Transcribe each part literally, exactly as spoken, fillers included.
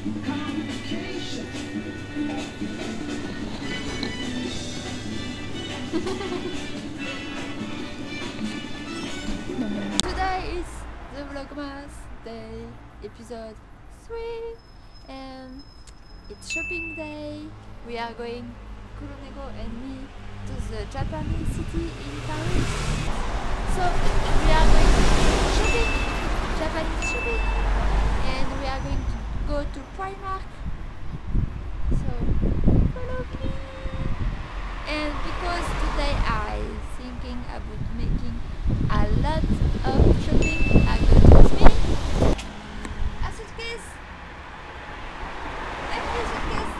Today is the Vlogmas day, episode three, and it's shopping day. We are going, Kuroneko and me, to the Japanese city in Paris. So we are going to shopping, Japanese shopping, and we are going to go to Primark. So follow me. And because today I'm thinking about making a lot of shopping, I got with me a suitcase. I have a suitcase.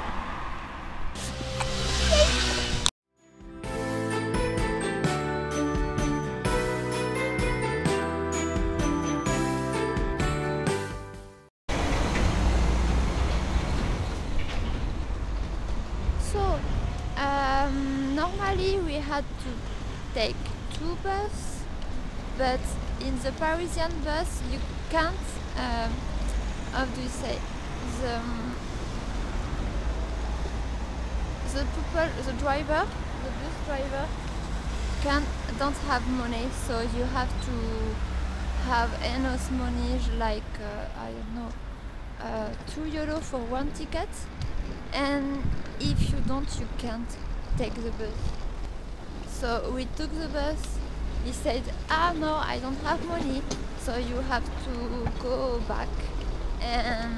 Normally we had to take two buses, but in the Parisian bus you can't, um, how do you say, the, the people, the driver, the bus driver can, don't have money, so you have to have enough money, like, uh, I don't know, uh, two euro for one ticket, and if you don't, you can't take the bus. So we took the bus. He said, ah no, I don't have money, so you have to go back. And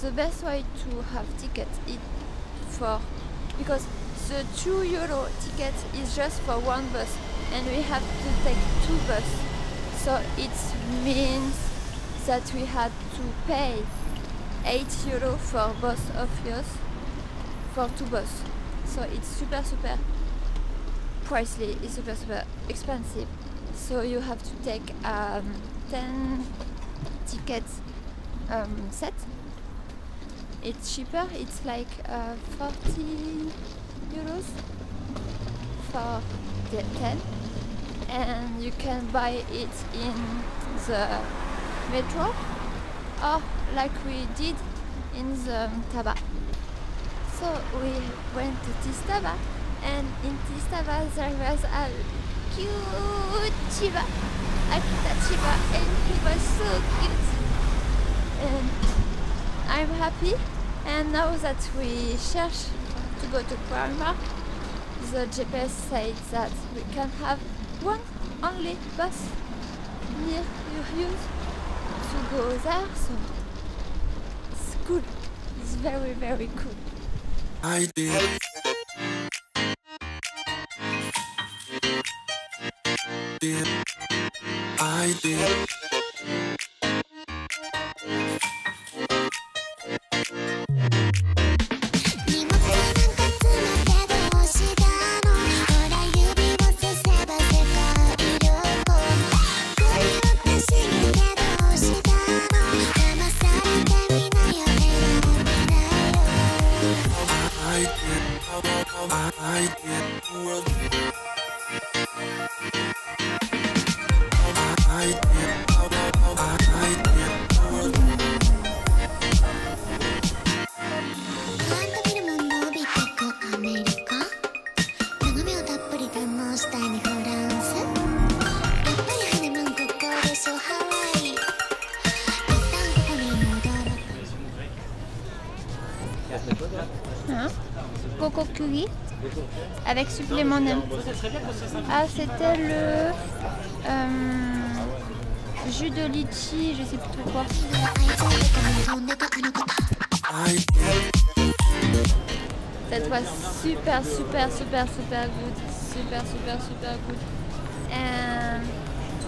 the best way to have tickets is for, because the two euro ticket is just for one bus and we have to take two buses, so it means that we had to pay eight euro for both of us, for two buses. So it's super super pricey, it's super super expensive. So you have to take um, ten tickets um, set. It's cheaper, it's like uh, forty euros for the ten. And you can buy it in the metro or like we did in the Taba. So we went to Tistaba, and in Tistaba there was a cute Chiba, Akita Chiba, and he was so cute. And I'm happy, and now that we search to go to Primark, the G P S said that we can have one only bus near your house to go there, so it's cool, it's very very cool. I did. did. I did. Coco Curry avec supplément d'âme. Ah, c'était le euh, jus de litchi, je sais plus trop quoi. That was super, super, super, super good. Super, super, super good. And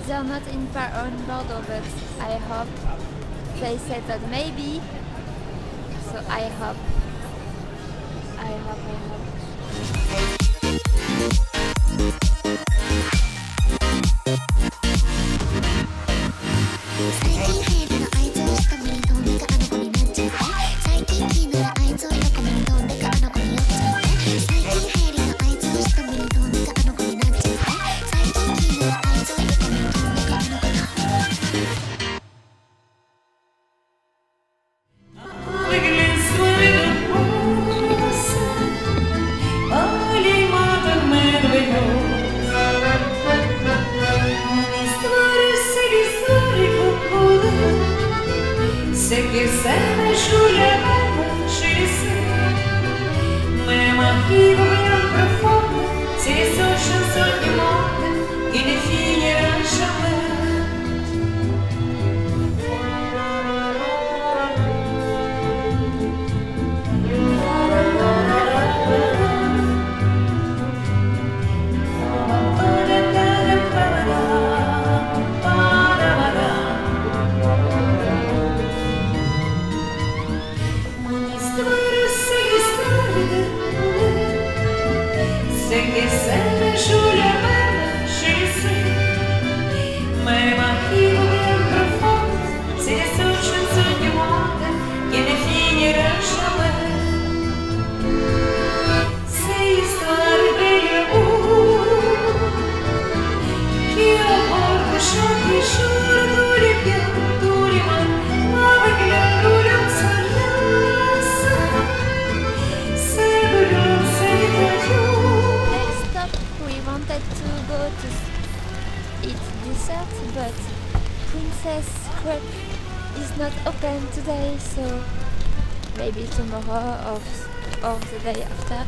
they're not in par on Bordeaux, but I hope they said that maybe. So I hope. I hope, I hope. But Princess Crepe is not open today, so maybe tomorrow or, or the day after.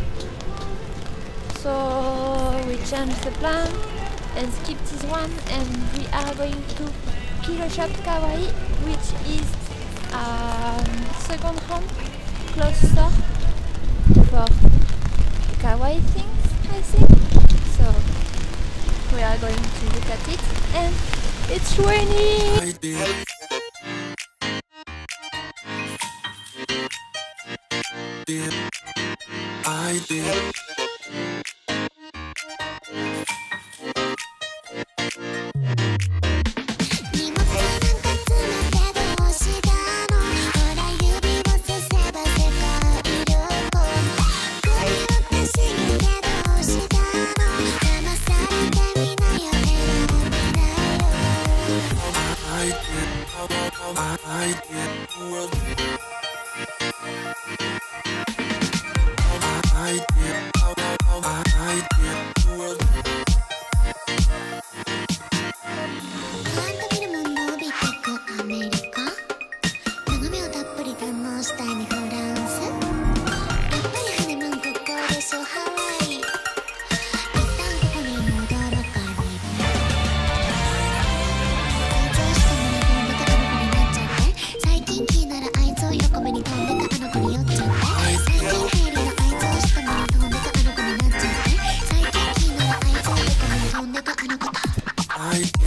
So we changed the plan and skipped this one, and we are going to Kilo Shop Kawaii, which is um, second home, clothes store for kawaii things, I think. So we are going to look at it, and it's raining! I did.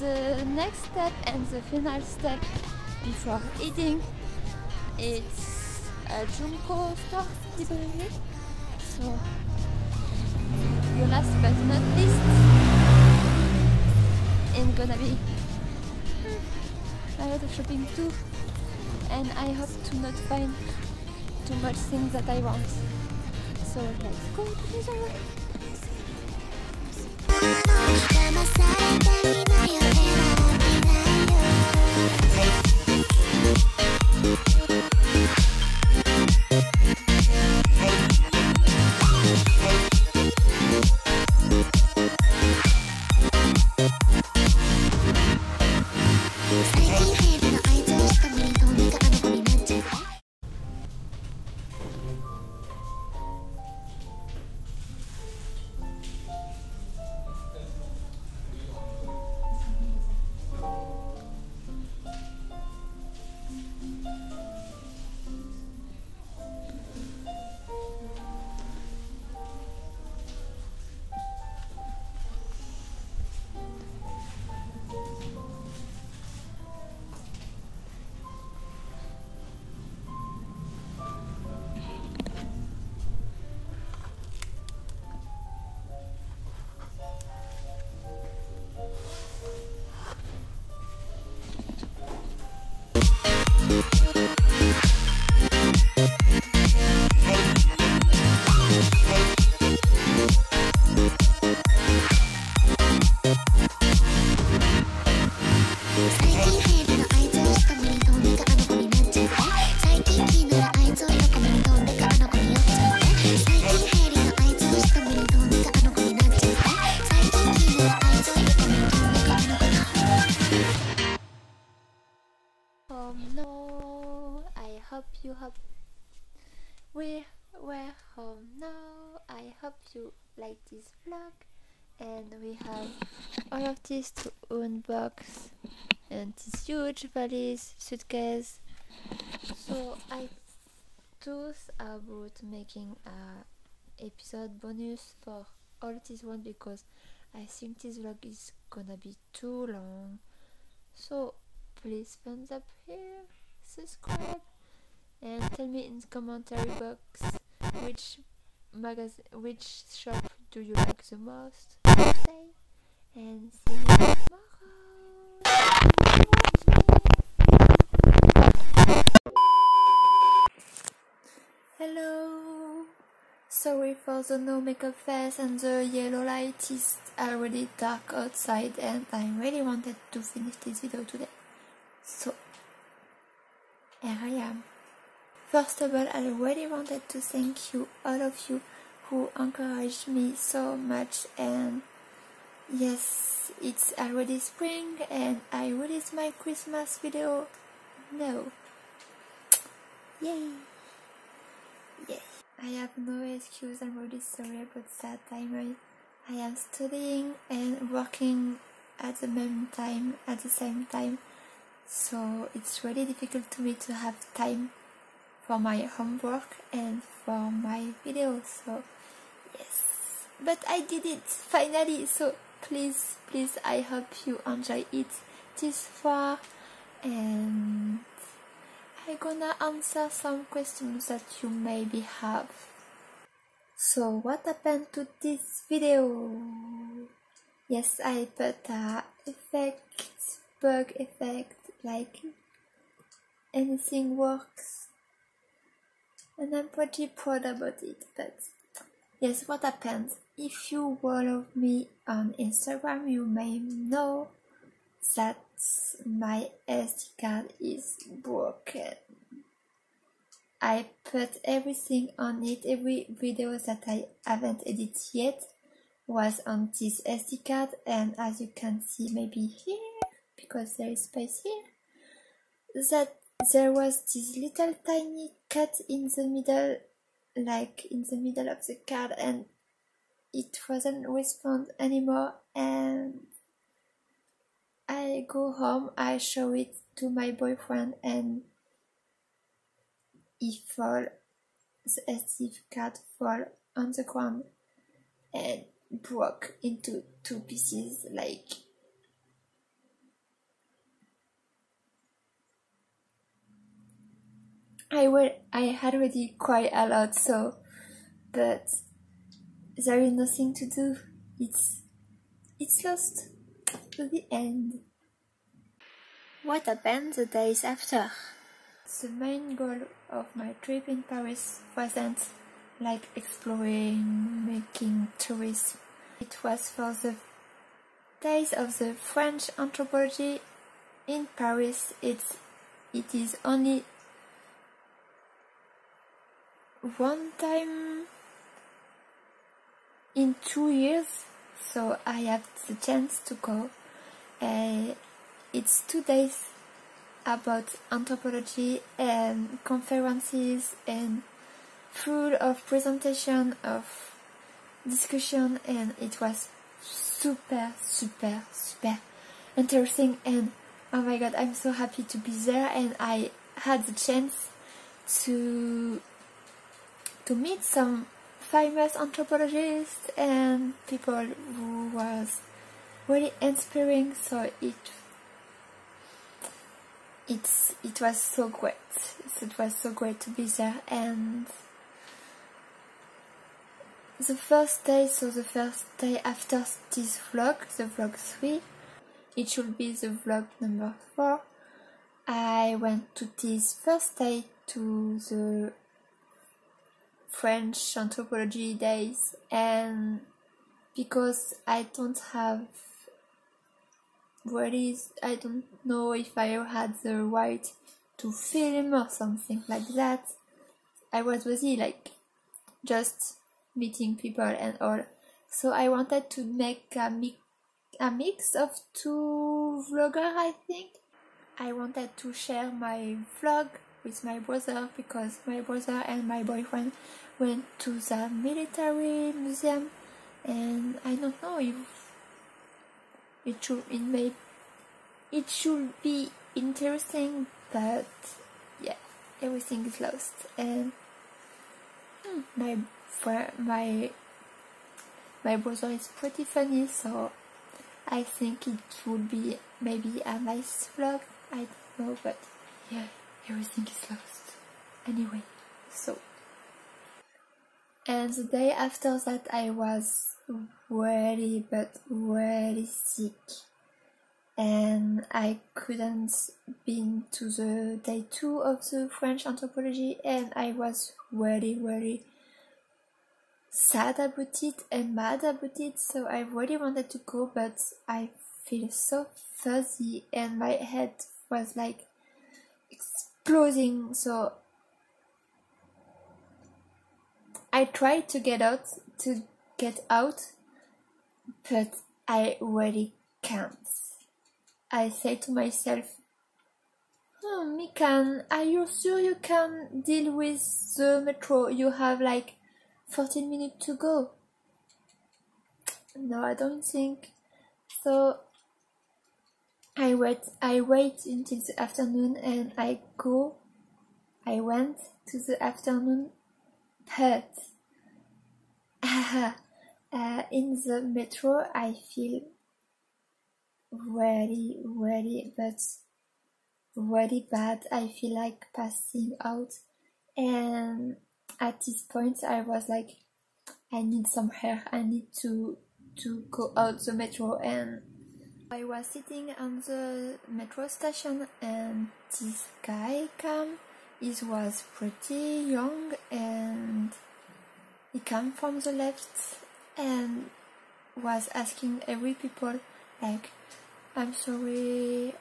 The next step and the final step before eating, it's a Junko store, typically. So, your last but not least, it's gonna be a lot of shopping too, and I hope to not find too much things that I want. So let's go to the store. we're home now. I hope you like this vlog, and we have all of this to unbox and this huge valise, suitcase. So I thought about making a episode bonus for all this one, because I think this vlog is gonna be too long. So please thumbs up here, subscribe, and tell me in the commentary box which magazine, which shop do you like the most. Okay, and see you tomorrow. Hello. Sorry for the no makeup face and the yellow light. It's already dark outside, and I really wanted to finish this video today. So here I am. First of all, I really wanted to thank you, all of you, who encouraged me so much. And yes, it's already spring, and I released my Christmas video. No. Yay. Yay. I have no excuse. I'm really sorry about that. I'm, I am studying and working at the same time, at the same time. So it's really difficult to me to have time for my homework and for my videos. So yes, but I did it finally. So please, please, I hope you enjoy it this far, and I'm gonna answer some questions that you maybe have. So what happened to this video? Yes, I put a effect, bug effect, like anything works, and I'm pretty proud about it. But yes, what happened? If you follow me on Instagram, you may know that my S D card is broken. I put everything on it. Every video that I haven't edited yet was on this S D card, and as you can see, maybe here, because there is space here, that there was this little tiny cut in the middle, like in the middle of the card, and it wasn't respond anymore. And I go home, I show it to my boyfriend, and he fall, the S D card fall on the ground and broke into two pieces, like I will, I had already cried a lot. So, but there is nothing to do. It's, it's lost. To the end. What happened the days after? The main goal of my trip in Paris wasn't like exploring, making tourism. It was for the days of the French Anthropology in Paris. It's, it is only one time in two years, so I have the chance to go. Uh, it's two days about anthropology and conferences, and full of presentation, of discussion, and it was super, super, super interesting. And oh my god, I'm so happy to be there, and I had the chance to to meet some famous anthropologists and people who was really inspiring. So it it's it was so great. It was so great to be there. And the first day, so the first day after this vlog, the vlog three, it should be the vlog number four, I went to this first day to the French Anthropology days, and because I don't have really, I don't know if I had the right to film or something like that, I was busy, like just meeting people and all. So I wanted to make a mix, a mix of two vloggers, I think. I wanted to share my vlog with my brother, because my brother and my boyfriend went to the military museum, and I don't know if it should it may it should be interesting, but yeah, everything is lost. And my my my brother is pretty funny, so I think it would be maybe a nice vlog. I don't know, but yeah, everything is lost. Anyway, so. And the day after that, I was really, but really sick. And I couldn't been to the day two of the French Anthropology, and I was really, really sad about it and mad about it. So I really wanted to go, but I feel so fuzzy and my head was like exploding. So I tried to get out to get out, but I really can't. I say to myself, oh, Mikan, are you sure you can deal with the metro? You have like fourteen minutes to go. No, I don't think so. I wait I wait until the afternoon, and I go I went to the afternoon, but uh, uh, in the metro I feel very, very, but very bad. I feel like passing out, and at this point I was like, I need some air, I need to to go out the metro. And I was sitting on the metro station, and this guy came. He was pretty young, and he came from the left and was asking every people like, I'm sorry,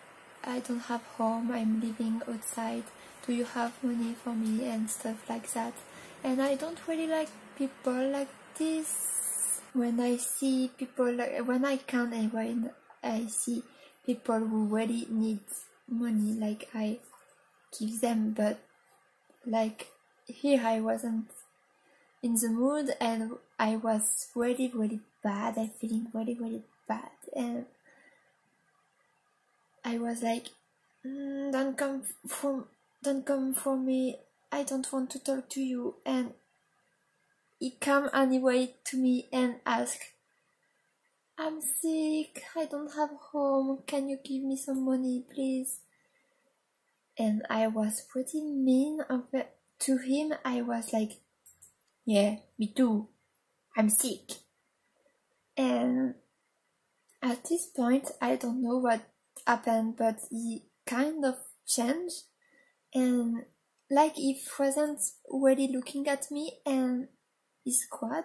I don't have home, I'm living outside, do you have money for me, and stuff like that. And I don't really like people like this. When I see people like, when I can and when I see people who really need money, like I give them, but like here I wasn't in the mood, and I was really, really bad. I feeling really, really bad, and I was like, mm, don't come from don't come for me, I don't want to talk to you. And he came anyway to me and asked, I'm sick, I don't have home, can you give me some money please? And I was pretty mean to him. I was like, yeah, me too, I'm sick. And at this point I don't know what happened, but he kind of changed, and like he wasn't really looking at me, and he squad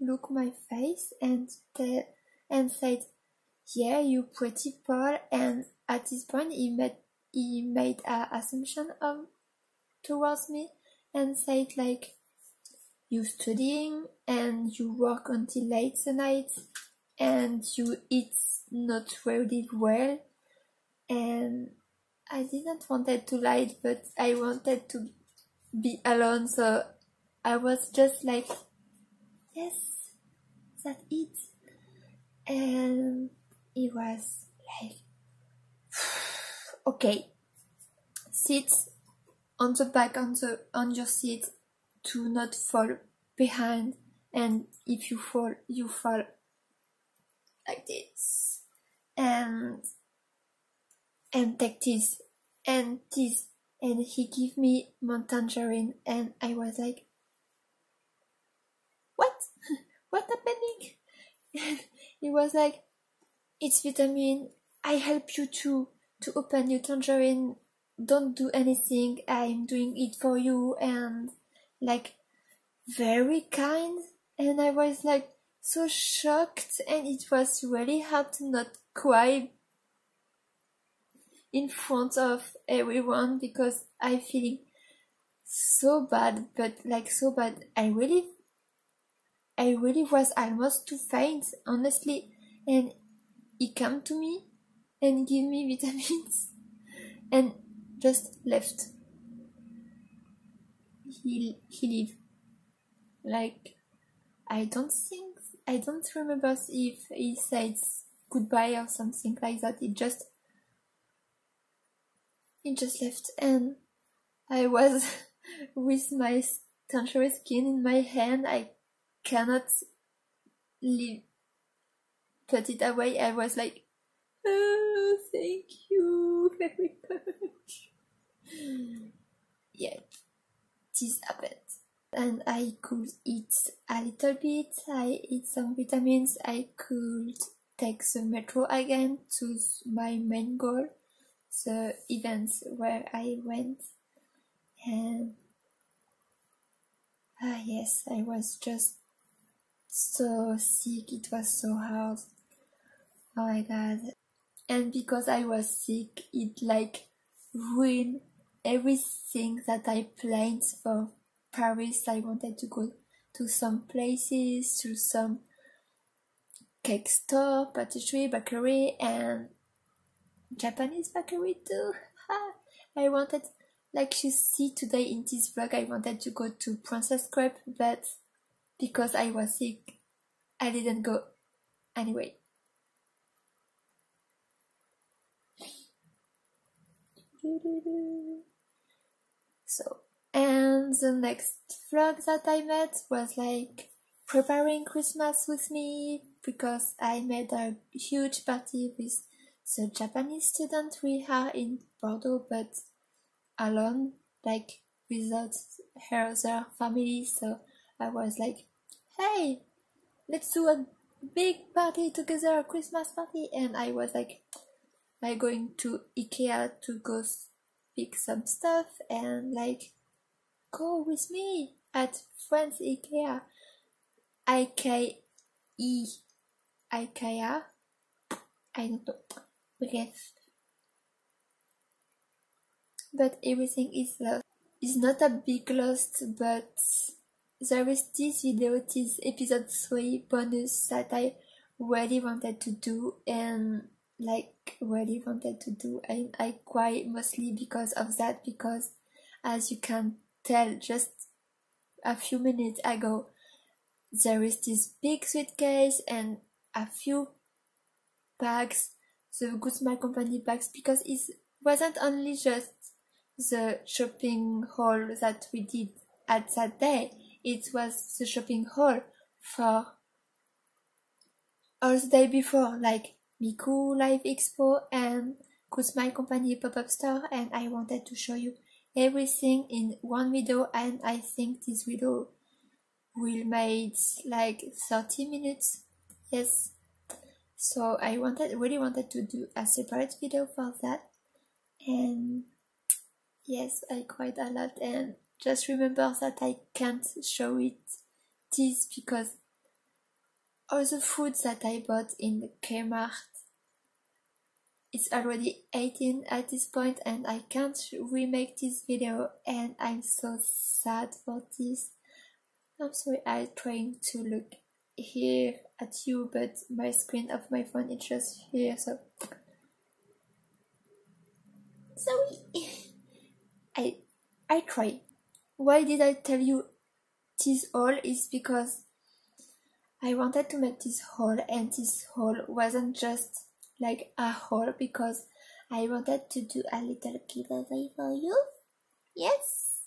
looked my face and the, and said, yeah, you pretty Paul. And at this point he made he made an assumption of towards me and said like, you studying and you work until late the night and you eat not really well. And I didn't wanted to lie, but I wanted to be alone, so I was just like, yes, that's it. And he was like, okay, sit on the back on the on your seat to not fall behind, and if you fall, you fall like this, and and take this and this. And he gave me my tangerine, and I was like, what? What happening? And he was like, it's vitamin, I help you to to open your tangerine, don't do anything, I'm doing it for you. And like very kind, and I was like so shocked, and it was really hard to not cry in front of everyone because I feeling so bad, but like so bad. I really I really was almost too faint, honestly. And he came to me and gave me vitamins and just left. He he leave. Like, I don't think, I don't remember if he says goodbye or something like that. It just, it just left, and I was with my tangerine skin in my hand. I cannot leave, put it away. I was like, oh, thank you very much. Yeah, this happened. And I could eat a little bit, I eat some vitamins, I could take the metro again to my main goal, the events where I went. And ah yes, I was just so sick, it was so hard, oh my god. And because I was sick, it like ruined everything that I planned for Paris. I wanted to go to some places, to some cake store, pastry, bakery, and Japanese bakery too. I wanted, like you see today in this vlog, I wanted to go to Princess Crepe, but because I was sick, I didn't go anyway. So, and the next vlog that I made was like preparing Christmas with me, because I made a huge party with the Japanese student we are in Bordeaux, but alone, like without her other family. So I was like, hey, let's do a big party together, a Christmas party. And I was like, I'm going to IKEA to go pick some stuff, and like, go with me at French IKEA. I K E IKEA, I don't know. Okay. But everything is lost. It's not a big loss, but there is this video, this episode three bonus that I really wanted to do, and like really wanted to do, and I cried mostly because of that, because as you can tell just a few minutes ago, there is this big suitcase and a few bags, the Good Smile company bags, because it wasn't only just the shopping haul that we did at that day, it was the shopping haul for all the day before, like Miku Live Expo and Good Smile company pop-up store, and I wanted to show you everything in one video, and I think this video will make like thirty minutes. Yes, so I wanted, really wanted to do a separate video for that. And yes, I cried a lot, and just remember that I can't show it this because all the food that I bought in the Kmart, it's already eighteen at this point, and I can't remake this video, and I'm so sad for this. I'm sorry, I'm trying to look here at you, but my screen of my phone is just here, so sorry. I I try. Why did I tell you this haul is because I wanted to make this haul, and this haul wasn't just like a haul, because I wanted to do a little giveaway for you. Yes,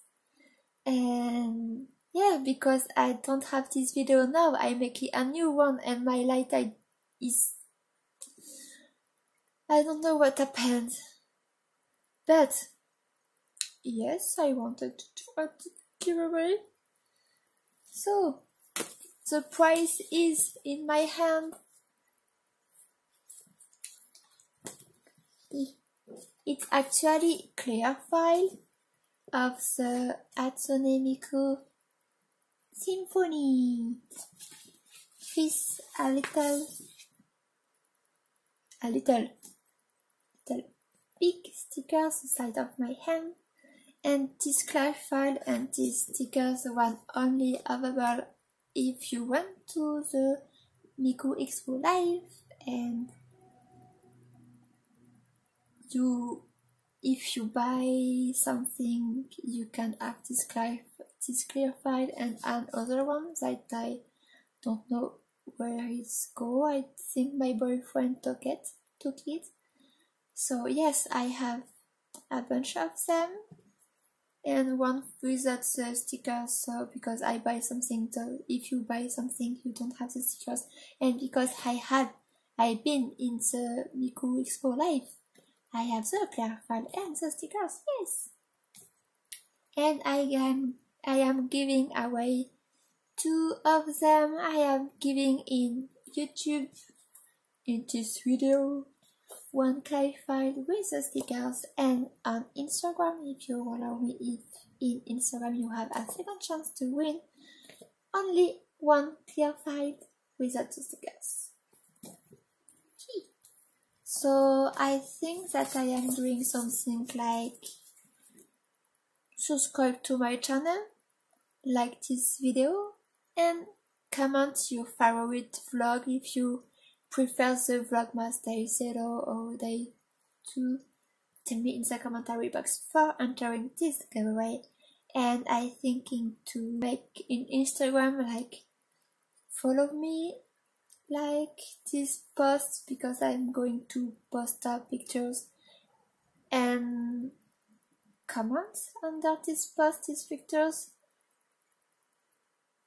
and yeah, because I don't have this video now, I make a new one, and my light I is, I don't know what happened, but yes, I wanted to do a giveaway. So the prize is in my hand. It's actually clear file of the Hatsune Miku symphony with a little a little little big stickers inside of my hand, and this clear file and these stickers were only available if you went to the Miku Expo Live, and you, if you buy something, you can have this clear, This clarified, and another one that I don't know where it's go. I think my boyfriend took it, took it. So yes, I have a bunch of them, and one without the stickers. So because I buy something, so if you buy something, you don't have the stickers. And because I had, I've been in the Miku Expo Live, I have the clarified and the stickers. Yes, and I am I am giving away two of them. I am giving in YouTube in this video. One clarified with the stickers, and on Instagram, if you follow me if in Instagram, you have a second chance to win only one clarified without the stickers. Gee. So I think that I am doing something like subscribe to my channel, like this video, and comment your favorite vlog if you prefer the Vlogmas Day zero or Day two. Tell me in the commentary box for entering this giveaway. And I'm thinking to make in Instagram, like follow me, like this post, because I'm going to post up pictures and comments under this post, these pictures,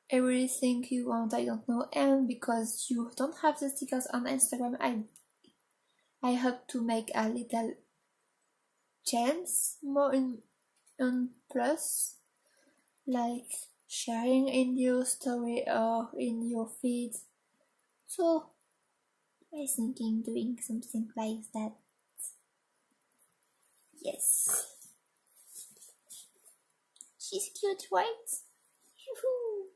everything you want, I don't know. And because you don't have the stickers on Instagram, I I hope to make a little chance more in, in plus, like sharing in your story or in your feed. So I'm thinking doing something like that. Yes, she's cute, right? Yoo-hoo.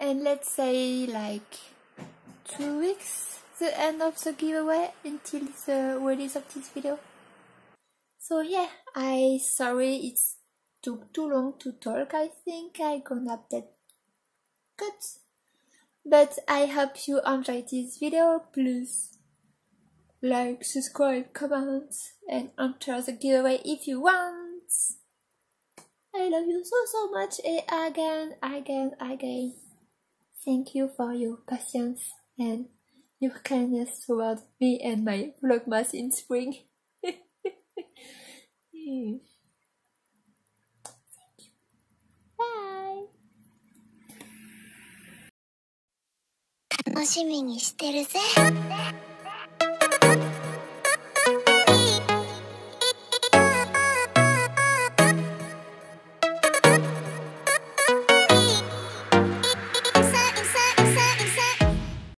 And let's say like two weeks, the end of the giveaway until the release of this video. So yeah, I sorry it took too long to talk. I think I gonna update cut. But I hope you enjoyed this video. Please like, subscribe, comment, and enter the giveaway if you want. I love you so so much, and again, again, again. Thank you for your patience and your kindness toward me and my Vlogmas in spring. mm. Thank you. Bye. 楽しみにしてるぜ